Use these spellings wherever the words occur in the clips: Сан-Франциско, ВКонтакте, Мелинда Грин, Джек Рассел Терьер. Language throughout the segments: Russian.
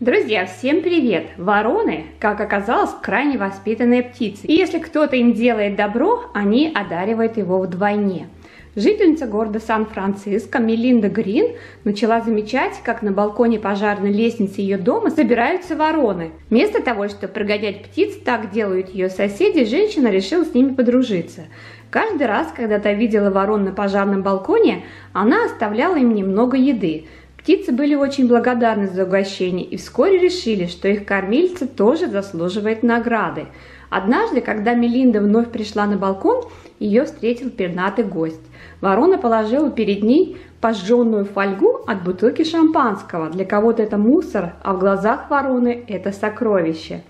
Друзья, всем привет! Вороны, как оказалось, крайне воспитанные птицы. И если кто-то им делает добро, они одаривают его вдвойне. Жительница города Сан-Франциско Мелинда Грин начала замечать, как на балконе пожарной лестницы ее дома собираются вороны. Вместо того, чтобы прогонять птиц, так делают ее соседи, женщина решила с ними подружиться. Каждый раз, когда та видела ворон на пожарном балконе, она оставляла им немного еды. Птицы были очень благодарны за угощение и вскоре решили, что их кормильца тоже заслуживает награды. Однажды, когда Мелинда вновь пришла на балкон, ее встретил пернатый гость. Ворона положила перед ней пожженную фольгу от бутылки шампанского. Для кого-то это мусор, а в глазах вороны это сокровище.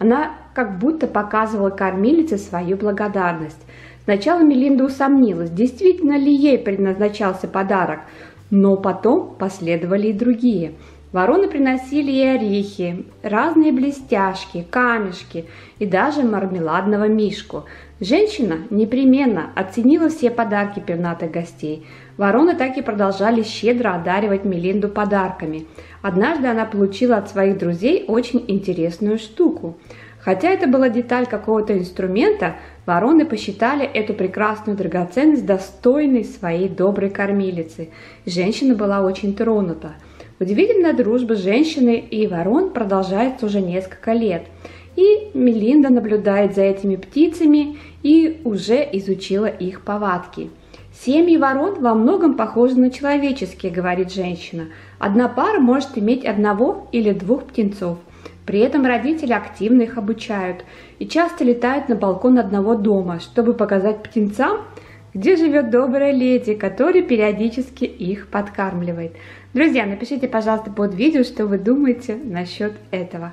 Она как будто показывала кормилице свою благодарность. Сначала Мелинда усомнилась, действительно ли ей предназначался подарок, но потом последовали и другие. Вороны приносили ей орехи, разные блестяшки, камешки и даже мармеладного мишку. Женщина непременно оценила все подарки пернатых гостей. Вороны так и продолжали щедро одаривать Мелинду подарками. Однажды она получила от своих друзей очень интересную штуку. Хотя это была деталь какого-то инструмента, вороны посчитали эту прекрасную драгоценность достойной своей доброй кормилицы. Женщина была очень тронута. Удивительная дружба женщины и ворон продолжается уже несколько лет. И Мелинда наблюдает за этими птицами и уже изучила их повадки. «Семьи ворон во многом похожи на человеческие», — говорит женщина. «Одна пара может иметь одного или двух птенцов. При этом родители активно их обучают и часто летают на балкон одного дома, чтобы показать птенцам, где живет добрая леди, которая периодически их подкармливает». Друзья, напишите, пожалуйста, под видео, что вы думаете насчет этого.